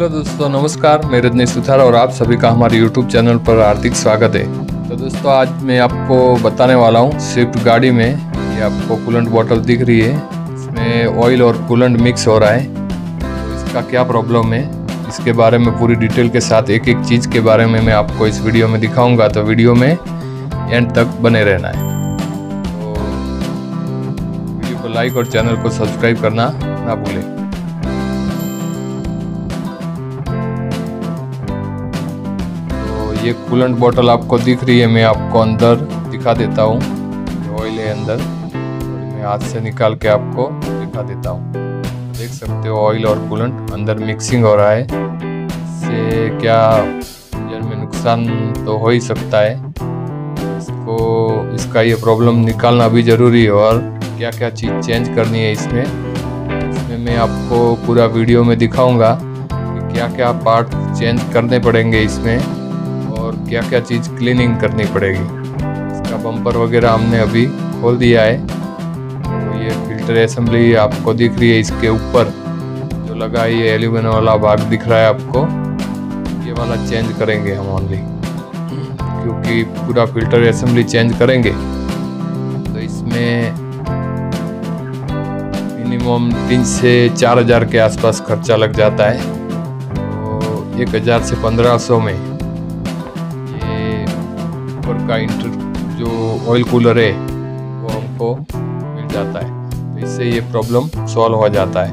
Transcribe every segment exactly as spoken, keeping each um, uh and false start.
Hello दोस्तों, नमस्कार। मैं रजनीश सुथार और आप सभी का हमारे YouTube चैनल पर हार्दिक स्वागत है। तो दोस्तों, आज मैं आपको बताने वाला हूँ स्विफ्ट गाड़ी में ये आपको कूलेंट बोतल दिख रही है, इसमें ऑयल और कूलेंट मिक्स हो रहा है, तो इसका क्या प्रॉब्लम है इसके बारे में पूरी डिटेल के साथ एक एक चीज़ के बारे में मैं आपको इस वीडियो में दिखाऊँगा। तो वीडियो में एंड तक बने रहना है। तो वीडियो को लाइक और चैनल को सब्सक्राइब करना ना भूलें। ये कूलेंट बोतल आपको दिख रही है, मैं आपको अंदर दिखा देता हूँ। ऑयल है अंदर, मैं हाथ से निकाल के आपको दिखा देता हूँ। देख सकते हो ऑयल और कूलेंट अंदर मिक्सिंग हो रहा है। इससे क्या इंजन में नुकसान तो हो ही सकता है। इसको इसका ये प्रॉब्लम निकालना भी ज़रूरी है और क्या क्या चीज़ चेंज करनी है इसमें इसमें मैं आपको पूरा वीडियो में दिखाऊँगा कि क्या क्या पार्ट चेंज करने पड़ेंगे इसमें और क्या क्या चीज़ क्लीनिंग करनी पड़ेगी। इसका बम्पर वगैरह हमने अभी खोल दिया है। तो ये फिल्टर असेंबली आपको दिख रही है, इसके ऊपर जो लगा है ये एल्यूमिनियम वाला भाग दिख रहा है आपको, ये वाला चेंज करेंगे हम ओनली, क्योंकि पूरा फिल्टर असेंबली चेंज करेंगे तो इसमें मिनिमम तीन से चार हज़ार के आसपास खर्चा लग जाता है। तो एक हज़ार से पंद्रह सौ में का इंटर जो ऑयल कूलर है वो हमको मिल जाता है। तो इससे ये प्रॉब्लम सॉल्व हो जाता है।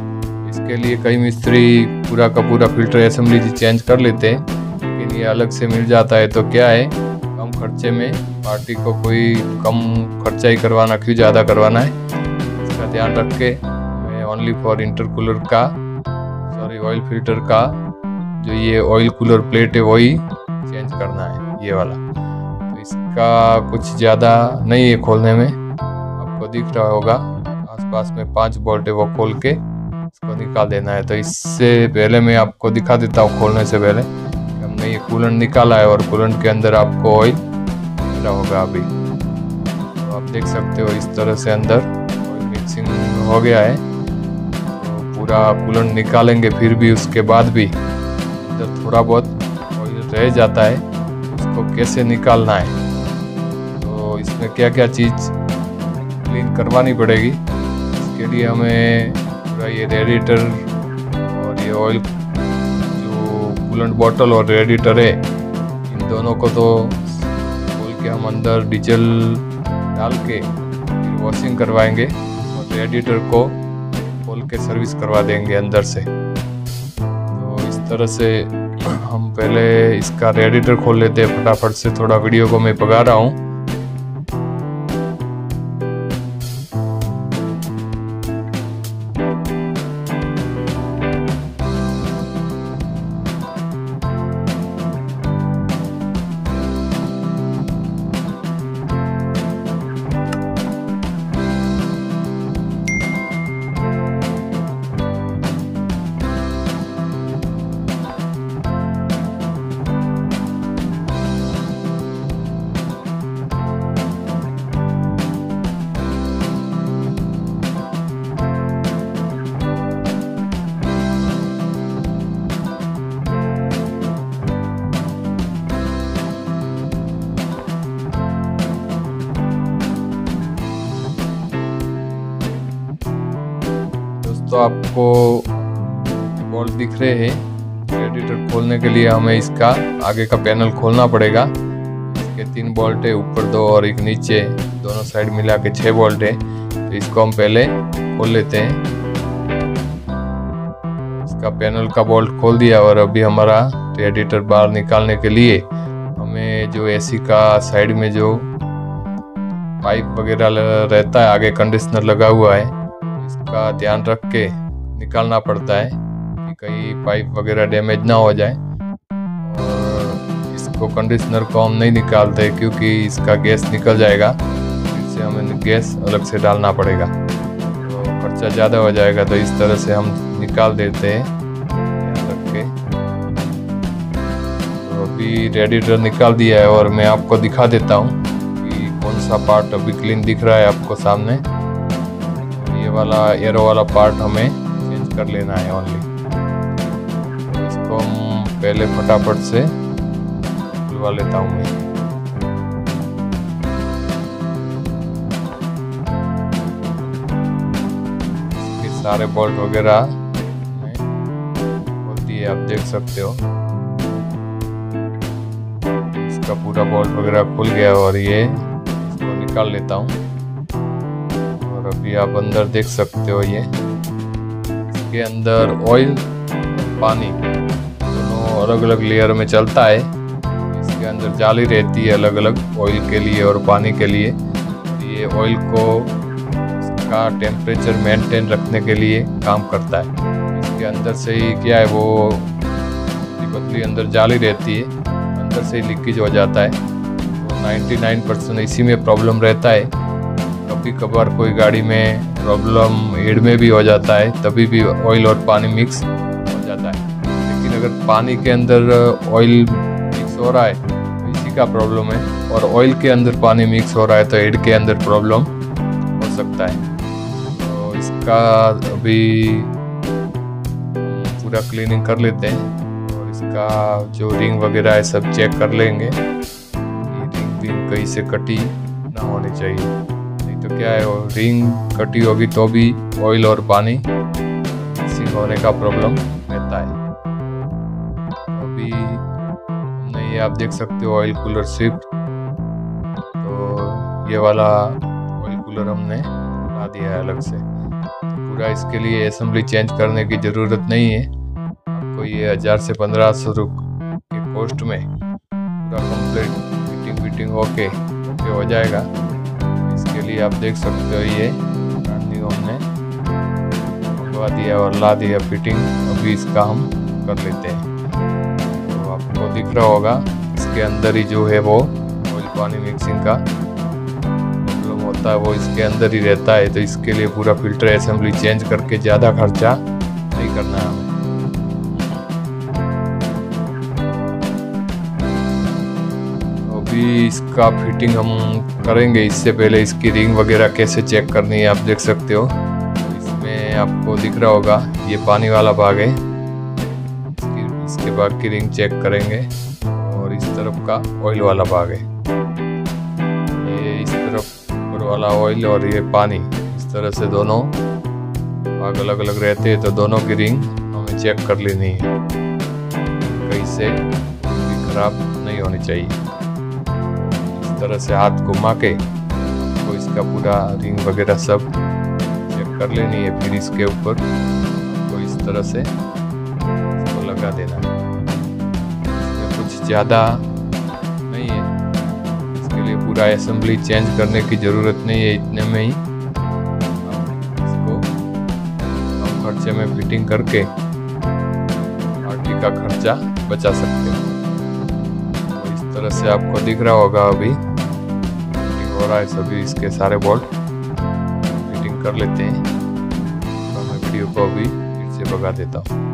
इसके लिए कई मिस्त्री पूरा का पूरा फिल्टर असेंबली चेंज कर लेते हैं, लेकिन ये अलग से मिल जाता है। तो क्या है, कम खर्चे में पार्टी को कोई कम खर्चा ही करवाना, क्यों ज़्यादा करवाना है, इसका ध्यान रख के मैं ओनली फॉर इंटर कूलर का सॉरी ऑयल फिल्टर का जो ये ऑयल कूलर प्लेट है वही चेंज करना है, ये वाला। इसका कुछ ज़्यादा नहीं है खोलने में, आपको दिख रहा होगा आसपास में पाँच बोल्ट है, वो खोल के इसको निकाल देना है। तो इससे पहले मैं आपको दिखा देता हूँ, खोलने से पहले हमने ये कूलेंट निकाला है और कूलेंट के अंदर आपको ऑयल मिल रहा होगा अभी। तो आप देख सकते हो इस तरह से अंदर ऑयल मिक्सिंग हो गया है। तो पूरा कूलेंट निकालेंगे, फिर भी उसके बाद भी अंदर थोड़ा बहुत ऑयल रह जाता है, उसको कैसे निकालना है, तो इसमें क्या क्या चीज़ क्लीन करवानी पड़ेगी, इसके लिए हमें पूरा ये रेडिएटर और ये ऑयल जो कूलेंट बोतल और रेडिएटर है, इन दोनों को तो खोल के हम अंदर डीजल डाल के फिर वॉशिंग करवाएंगे और रेडिएटर को खोल के सर्विस करवा देंगे अंदर से। तो इस तरह से हम पहले इसका रेडिएटर खोल लेते हैं फटाफट से। थोड़ा वीडियो को मैं पका रहा हूँ। तो आपको बोल्ट दिख रहे हैं। रेडिएटर खोलने के लिए हमें इसका आगे का पैनल खोलना पड़ेगा। इसके तीन बोल्ट है, ऊपर दो और एक नीचे, दोनों साइड मिला के छः बोल्ट है। तो इसको हम पहले खोल लेते हैं। इसका पैनल का बोल्ट खोल दिया और अभी हमारा रेडिएटर बाहर निकालने के लिए हमें जो एसी का साइड में जो पाइप वगैरह रहता है, आगे कंडीशनर लगा हुआ है, इसका ध्यान रख के निकालना पड़ता है कि कहीं पाइप वगैरह डैमेज ना हो जाए। और इसको कंडीशनर को हम नहीं निकालते क्योंकि इसका गैस निकल जाएगा, इससे हमें गैस अलग से डालना पड़ेगा, तो खर्चा ज़्यादा हो जाएगा। तो इस तरह से हम निकाल देते हैं ध्यान रख के। तो अभी रेडिएटर निकाल दिया है और मैं आपको दिखा देता हूँ कि कौन सा पार्ट अभी क्लीन दिख रहा है आपको सामने वाला एरो वाला पार्ट हमें चेंज कर लेना है ओनली। तो इसको हम पहले फटाफट से खुलवा लेता हूँ मैं। इसके सारे बोल्ट वगैरह होती है, आप देख सकते हो इसका पूरा बोल्ट वगैरह खुल गया और ये इसको निकाल लेता हूँ। और अभी आप अंदर देख सकते हो ये इसके अंदर ऑयल पानी दोनों अलग अलग लेयर में चलता है। इसके अंदर जाली रहती है अलग अलग ऑयल के लिए और पानी के लिए। ये ऑयल को इसका टेम्परेचर मेंटेन रखने के लिए काम करता है। इसके अंदर से ही क्या है वो पतली अंदर जाली रहती है, अंदर से ही लीकेज हो जाता है। तो निन्यानवे परसेंट इसी में प्रॉब्लम रहता है। कभी कभार कोई गाड़ी में प्रॉब्लम हेड में भी हो जाता है, तभी भी ऑयल और पानी मिक्स जाता है। लेकिन अगर पानी के अंदर ऑयल मिक्स हो रहा है तो इसी का प्रॉब्लम है, और ऑयल के अंदर पानी मिक्स हो रहा है तो हेड के अंदर प्रॉब्लम हो सकता है। तो इसका अभी पूरा क्लीनिंग कर लेते हैं और इसका जो रिंग वगैरह है सब चेक कर लेंगे। रिंग भी कहीं से कटी ना होनी चाहिए, नहीं तो क्या है वो रिंग कटी होगी तो भी ऑयल और पानी मिक्सिंग होने का प्रॉब्लम रहता है। अभी नहीं आप देख सकते हो ऑयल कूलर स्विफ्ट, तो ये वाला ऑयल कूलर हमने बना दिया है अलग से पूरा। इसके लिए असेंबली चेंज करने की ज़रूरत नहीं है। आपको ये हज़ार से पंद्रह सौ रुपये के कॉस्ट में पूरा कंप्लीट फिटिंग विटिंग होके ओके हो जाएगा। इसके लिए आप देख सकते हो ये हमने लगा दिया और ला दिया फिटिंग। अभी इसका हम कर लेते हैं। तो आपको दिख रहा होगा इसके अंदर ही जो है वो ऑयल पानी मिक्सिंग का प्रॉब्लम होता है, वो इसके अंदर ही रहता है। तो इसके लिए पूरा फिल्टर असेंबली चेंज करके ज़्यादा खर्चा नहीं करना है। अभी इसका फिटिंग हम करेंगे, इससे पहले इसकी रिंग वगैरह कैसे चेक करनी है आप देख सकते हो। इसमें आपको दिख रहा होगा ये पानी वाला भाग है, इसके बाद की रिंग चेक करेंगे। और इस तरफ का ऑयल वाला भाग है, ये इस तरफ ऊपर वाला ऑयल और ये पानी, इस तरह से दोनों भाग अलग अलग रहते हैं। तो दोनों की रिंग हमें चेक कर लेनी है, कहीं से भी खराब नहीं होनी चाहिए। इस तरह से हाथ घुमा के तो इसका पूरा रिंग वगैरह सब चेक कर लेनी है। फिर इसके ऊपर तो इस तरह से लगा देना है। इसमें कुछ ज़्यादा नहीं है, इसके लिए पूरा असेंबली चेंज करने की ज़रूरत नहीं है। इतने में ही इसको कम खर्चे में फिटिंग करके पार्टी का खर्चा बचा सकते हो। तो इस तरह से आपको दिख रहा होगा अभी फिटिंग हो रहा है सभी, इसके सारे बोल्ट फिटिंग कर लेते हैं। तो मैं वीडियो को अभी फिर से भगा देता हूँ।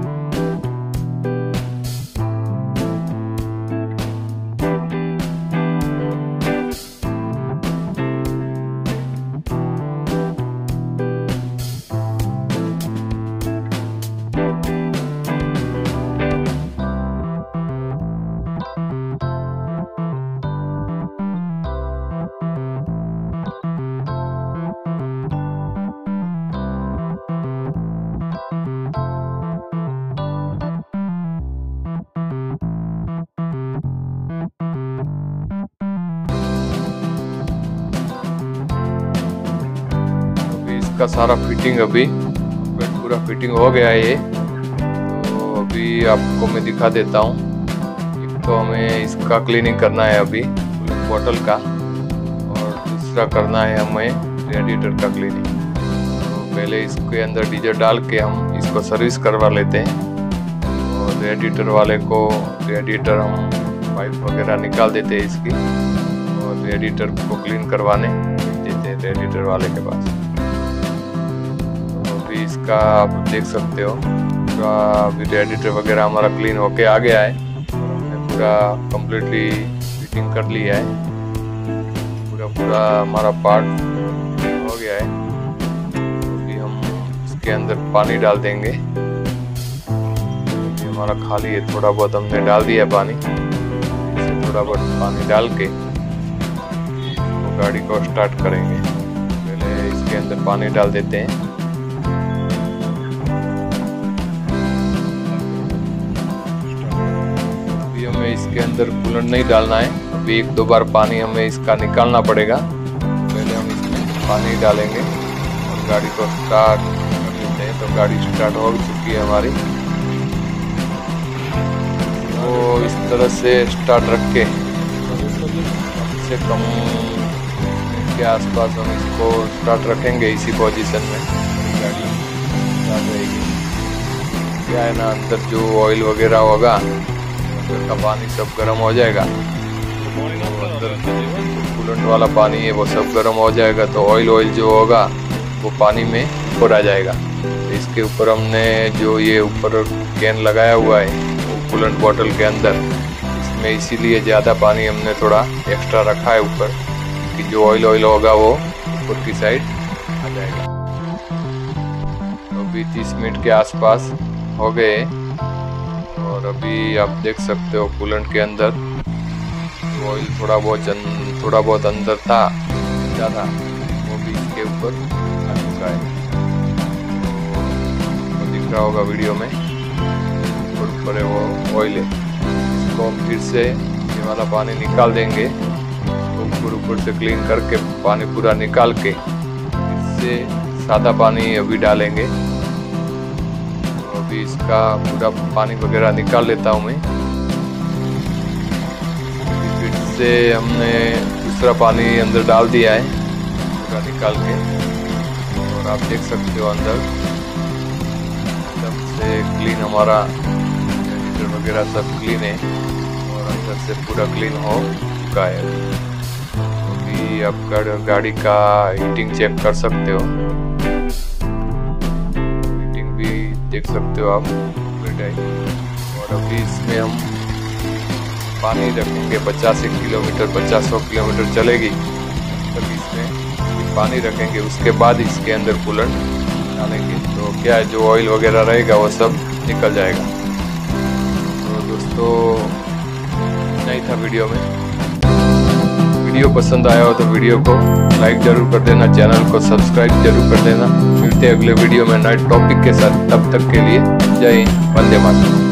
का सारा फिटिंग अभी पूरा फिटिंग हो गया है ये। तो अभी आपको मैं दिखा देता हूँ। एक तो हमें इसका क्लीनिंग करना है अभी बोतल का, और दूसरा करना है हमें रेडिएटर का क्लीनिंग। तो पहले इसके अंदर डीजल डाल के हम इसको सर्विस करवा लेते हैं। और रेडिएटर वाले को रेडिएटर हम पाइप वगैरह निकाल देते हैं इसकी, और रेडिएटर को क्लीन करवाने देते हैं रेडिएटर वाले के पास। इसका आप देख सकते हो पूरा अभी रेडिएटर वगैरह हमारा क्लीन होके आ गया है। हमने पूरा कम्प्लीटली फिटिंग कर लिया है, पूरा पूरा हमारा पार्ट हो गया है। अभी हम इसके अंदर पानी डाल देंगे, हमारा खाली है, थोड़ा बहुत हमने डाल दिया पानी, इसे थोड़ा बहुत पानी डाल के तो गाड़ी को स्टार्ट करेंगे। पहले इसके अंदर पानी डाल देते हैं। अभी हमें इसके अंदर कूलेंट नहीं डालना है, अभी एक दो बार पानी हमें इसका निकालना पड़ेगा। पहले हम इसमें पानी डालेंगे और गाड़ी को स्टार्ट कर लेते हैं। तो गाड़ी स्टार्ट हो चुकी है हमारी। तो इस तरह से स्टार्ट रख के से कम के आसपास हम इसको स्टार्ट रखेंगे, इसी पोजीशन में गाड़ी स्टार्ट रहेगी। क्या है ना, अंदर जो ऑयल वगैरह होगा अंदर का पानी सब गर्म हो जाएगा, तो अंदर कूलेंट वाला पानी है वो सब गर्म हो जाएगा, तो ऑयल ऑयल जो होगा वो पानी में ऊपर आ जाएगा। इसके ऊपर हमने जो ये ऊपर कैन लगाया हुआ है कूलेंट बॉटल के अंदर, इसमें इसीलिए ज़्यादा पानी हमने थोड़ा एक्स्ट्रा रखा है ऊपर, कि जो ऑयल ऑयल होगा वो ऊपर की साइड आ जाएगा। अभी तीस मिनट के आसपास हो गए और अभी आप देख सकते हो कूलेंट के अंदर ऑयल थोड़ा बहुत थोड़ा बहुत अंदर था ज़्यादा, वो भी इसके ऊपर आ चुका है, तो दिख रहा होगा वीडियो में पर वो ऑयल है। इसको हम फिर से ये वाला पानी निकाल देंगे, तो ऊपर ऊपर से क्लीन करके पानी पूरा निकाल के इससे सादा पानी अभी डालेंगे। तो अभी इसका पूरा पानी वगैरह निकाल लेता हूँ मैं। फिर से हमने दूसरा पानी अंदर डाल दिया है पूरा निकाल के, और आप देख सकते हो अंदर एकदम से क्लीन हमारा वगैरह सब क्लीन है और अंदर से पूरा क्लीन हो चुका है। अभी आप गाड़ी का हीटिंग चेक कर सकते हो, हीटिंग भी देख सकते हो आप बेटा। और अभी इसमें हम पानी रखेंगे पचास किलोमीटर, पचास सौ किलोमीटर चलेगी तब इसमें पानी रखेंगे, उसके बाद इसके अंदर कूलेंट डालेंगे। तो क्या है, जो ऑयल वगैरह रहेगा वो सब निकल जाएगा। दोस्तों, नहीं था वीडियो में, वीडियो पसंद आया हो तो वीडियो को लाइक जरूर कर देना, चैनल को सब्सक्राइब जरूर कर देना। मिलते हैं अगले वीडियो में नए टॉपिक के साथ, तब तक के लिए जय हिंद, वंदे मातरम।